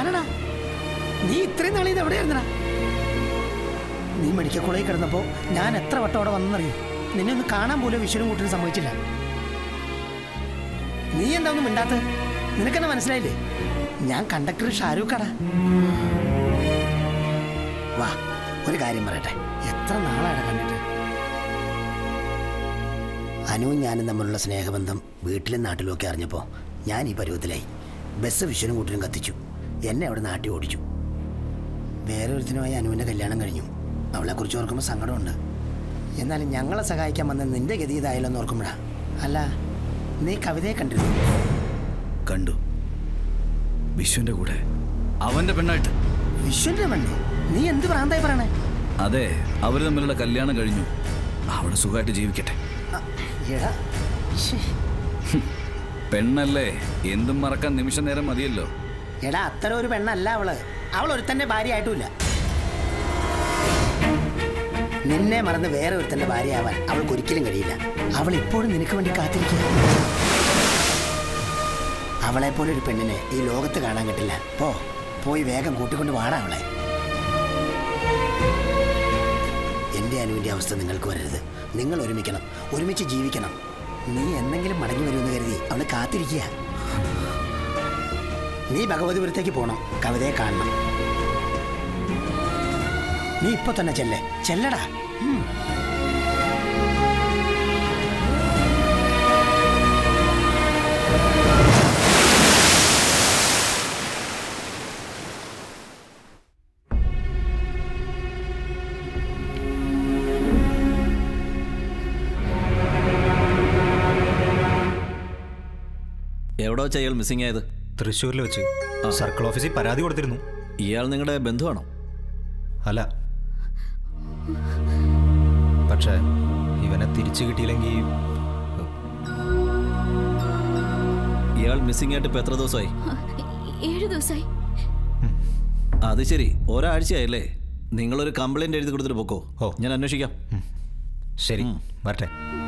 Anana. Ni Trinali the Vedana. Nimadica Kolaka the Po, Nan at Travatoda on Marie. Nin Kana Buddha Vishu would in some way. Ni and Mandata, Nikaman Slade. Young conductor Sharukara. Wah, what a guy in Marata. Yet I knew Yan and the Mulla Snake and them, Beatle Natalo Carnipo, Yani Parutele. Best of vision would drink at you. Yen never not you. Where is the Noyan when the Galanaganu? Avla Kurjorkum Sangaronda. Yen and Yangala Sagai came and then they the island or Kumra. Allah, they cover their country. Kandu Vision the good. I went up at night. Vision the window. Ni and the Branda Brana. Are they? Our Mila Kalana Garinu. How to Suga to Jivkit. Yeah. Penale in the Maracan missionary Madillo. Yet after we went a level, I will return a body. I do not. Name are the wearer than the body. I will go killing a leader. I will put in the Nicoman Catholic. I will put it dependent. He logged the Ganagatilla. Po, Poi Wagon go to Gondwana. India and India was the Ningle Corridor. Ningle or Mikanum, or Michi Givikanum. Me and Nangle Madaguri on the Kathirikia. Me Bagavadi will take a pono, Kavade Karma. Me put on a chelle, chellera. What is missing? The circle office is circle office. What is the circle office? No. But even at the circle missing at Petra Dosai. 7 days. That's right. One hour. You complaint. Oh, I